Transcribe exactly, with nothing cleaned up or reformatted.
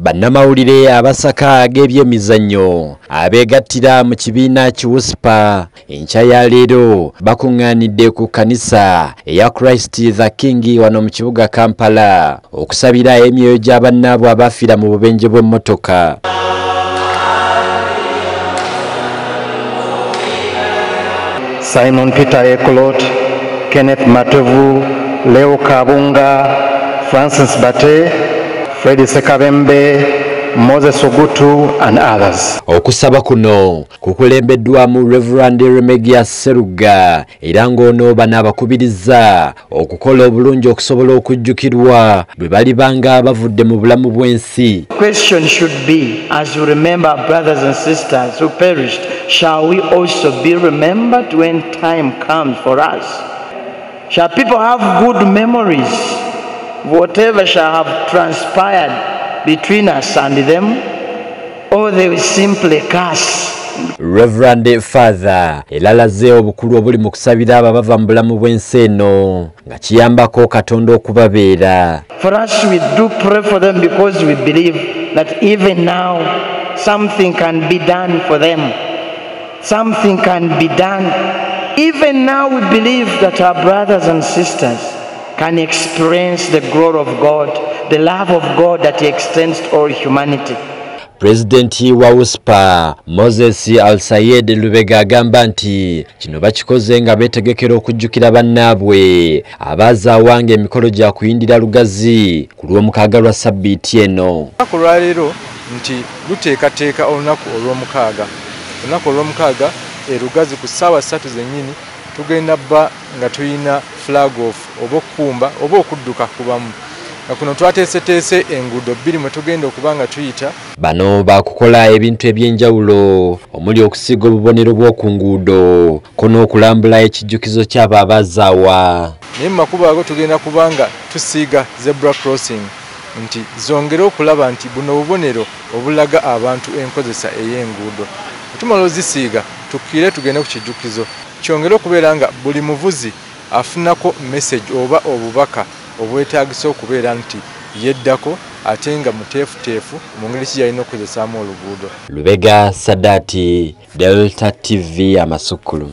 Bannamawulire abasaka ag'ebyemizannyo abeegattira mu kibiina ki WUSPA enkya ya leero bakungaanidde ku kkanisa eya Christ the King wano mu kibuga Kampala okusabira emyoyo gy'abannaabwe abafiira mu bubenje bw'emmotoka. Simon Peter Ekolot, Kenneth Matevu, Leo Kabunga, Francis Bate, Freddy Sekabembe, Moses Ogutu and others. Okusaba kuno kukulembeddwamu Reverend Remegia Seruga era ng'ono bano abakubiriza okukola obulungi okusobola okujjukirwa bwe bali banga bavudde mu bulamu bw'ensi. Question should be, as you remember brothers and sisters who perished, shall we also be remembered when time comes for us? Shall people have good memories? Whatever shall have transpired between us and them, or they will simply curse. Reverend Father elalaze obukulu obuli mu kusabira abava mu bulamu bw'ensi eno nga kiyambako Katonda okubabeera. For us, we do pray for them because we believe that even now something can be done for them. Something can be done. Even now we believe that our brothers and sisters can experience the glory of God, the love of God that He extends to all humanity. President wa WUSPA, Moses Al-Sayed Lubega agamba nti kino bakikoze nga betegekera okujjukira bannaabwe abaza wange emikolo gya kuyindira lugazi ku lw'omukaaga lwa Ssabbiiti eno. Olwaleero nti luteekateeka olunaku olw'omukaaga. Olunaku olw'omukaaga erugazi ku ssaawa ssatu zennyini tugenda ba nga tuyina flag off oba okukumba oba okudduka kubamu. Kuno twateeseteese enguudo bbiri mwe tugenda okuba nga tuyita. Bano bakukola ebintu ebyenjawulo omuli okusiga obubonero bw'oku nguudo kuno okulambula ekijjukizo ky'abo abazaawa. Naye mu makubo ago tugenda kuba nga tusiiga zebra crossing nti zongere okulaba nti buno obubonero obulaga abantu enkozesa ey'enguudo. Tumala ozisiiga tukkire tugenda ku kijjukizo. Kyongera okubeera nga buli muvuzi afunako message oba obubaka obwetaagisa okubeera nti yeddako ate nga muteefuteefu mu ngeri ki gy'alina okukozesaamu oluguudo. Lubega Sadati, Delta T V Amasukulu.